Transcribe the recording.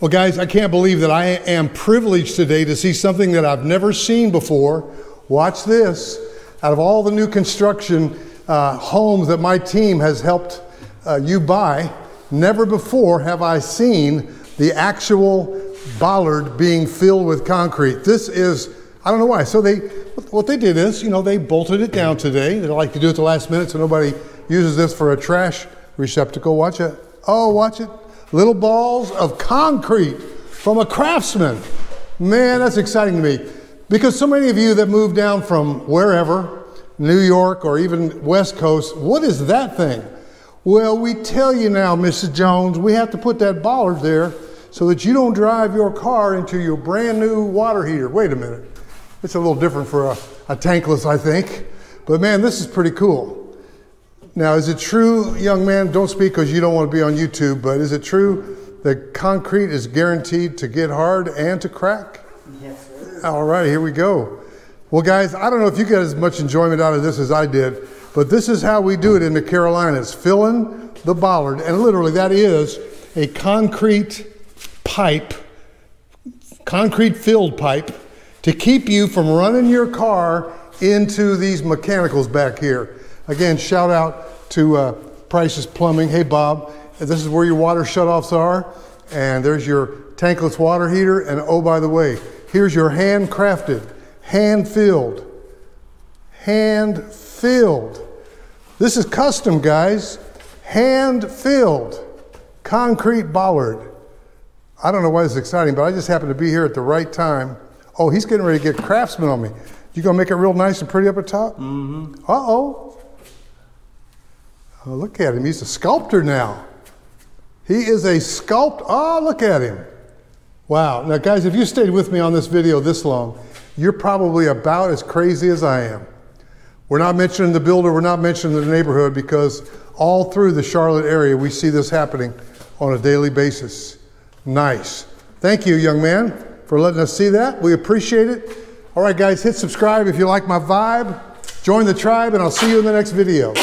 Well, guys, I can't believe that I am privileged today to see something that I've never seen before. Watch this. Out of all the new construction homes that my team has helped you buy, never before have I seen the actual bollard being filled with concrete. This is, I don't know why. So what they did is, you know, they bolted it down today. They like to do it at the last minute so nobody uses this for a trash receptacle. Watch it. Oh, watch it. Little balls of concrete from a Craftsman. Man, that's exciting to me. Because so many of you that moved down from wherever, New York or even West Coast, what is that thing? Well, we tell you now, Mrs. Jones, we have to put that bollard there so that you don't drive your car into your brand new water heater. Wait a minute. It's a little different for a tankless, I think. But man, this is pretty cool. Now, is it true, young man, don't speak because you don't want to be on YouTube, but is it true that concrete is guaranteed to get hard and to crack? Yes, sir. All right, here we go. Well, guys, I don't know if you got as much enjoyment out of this as I did, but this is how we do it in the Carolinas, filling the bollard. And literally, that is a concrete pipe, concrete-filled pipe, to keep you from running your car into these mechanicals back here. Again, shout out to Price's Plumbing. Hey, Bob, this is where your water shutoffs are. And there's your tankless water heater. And oh, by the way, here's your handcrafted, hand-filled. This is custom, guys. Hand-filled concrete bollard. I don't know why this is exciting, but I just happened to be here at the right time. Oh, he's getting ready to get Craftsman on me. You gonna make it real nice and pretty up at top? Mm-hmm. Uh-oh. Oh, look at him, he's a sculptor now. He is a sculptor, oh, look at him. Wow, now guys, if you stayed with me on this video this long, you're probably about as crazy as I am. We're not mentioning the builder, we're not mentioning the neighborhood because all through the Charlotte area, we see this happening on a daily basis. Nice. Thank you, young man, for letting us see that. We appreciate it. All right, guys, hit subscribe if you like my vibe. Join the tribe, and I'll see you in the next video.